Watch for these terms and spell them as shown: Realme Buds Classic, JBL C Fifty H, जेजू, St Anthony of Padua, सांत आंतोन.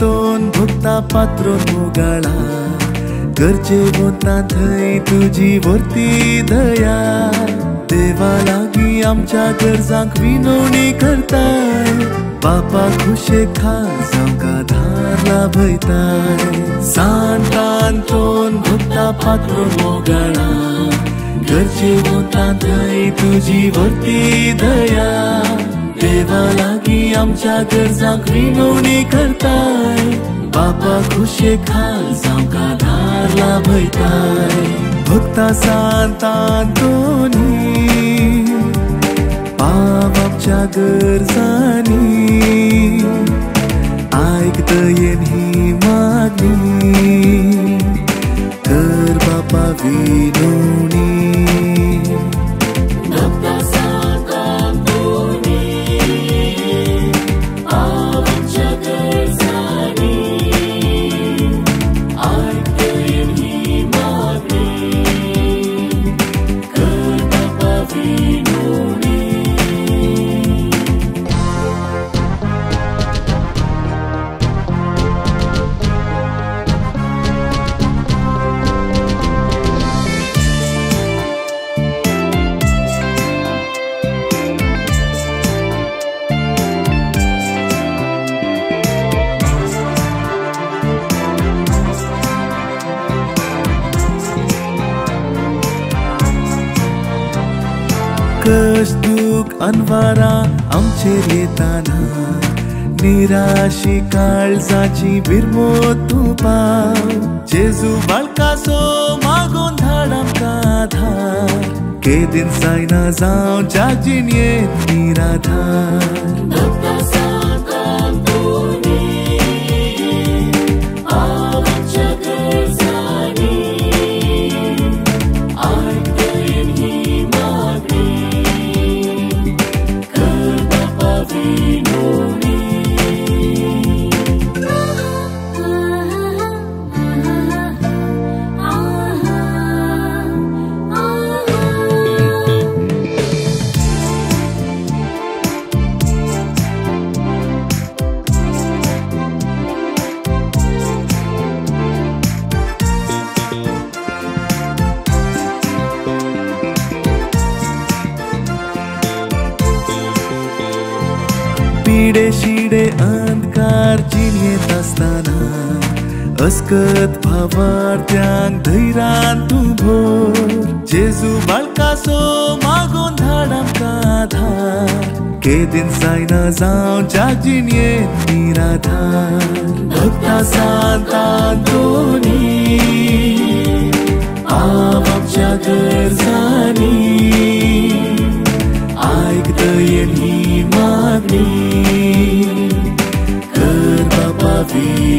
दोन भुक्ता पात्रो मुगाळा गरजे वता थंय तुजी वरती दया। देवा लागी आमच्या गरजांक विनवणी करताय, बापा खुशे खास आमकां धार लाभयताय। सांत आंतोन भुक्ता पात्रो मुगाळा गरजे वता थंय तुजी वरती दया। देवा लागी आमच्या गरजांक विनवणी करताय, बापा खुशे खास आमकां धार लाभयताय। भुक्ता सांत आंतोनी बाब आमच्या गरजांनी आयकतयेन ही मागणी, कर बापा विनवणी। अनवारा आमचेर येताना निराशी काळजाची बिरमो तूं पाव। जेजू बाळकासो मागून धाड आमकां आधार, केदीन जायना जावं जाजीन येत निराधार। शिडे अंधकार जिणेत आसताना अस्कत भावार्थ्यांक धैर्यान तूं भोर। जेजू बाळकासो मागून धाड आमकां आधार, केदीन जायना जावं जाजीन येत निराधार। भक्ता सांत आंतोनी बाब आमच्या गरजांनी आयकतयेन ही मागणी, कर बापा वी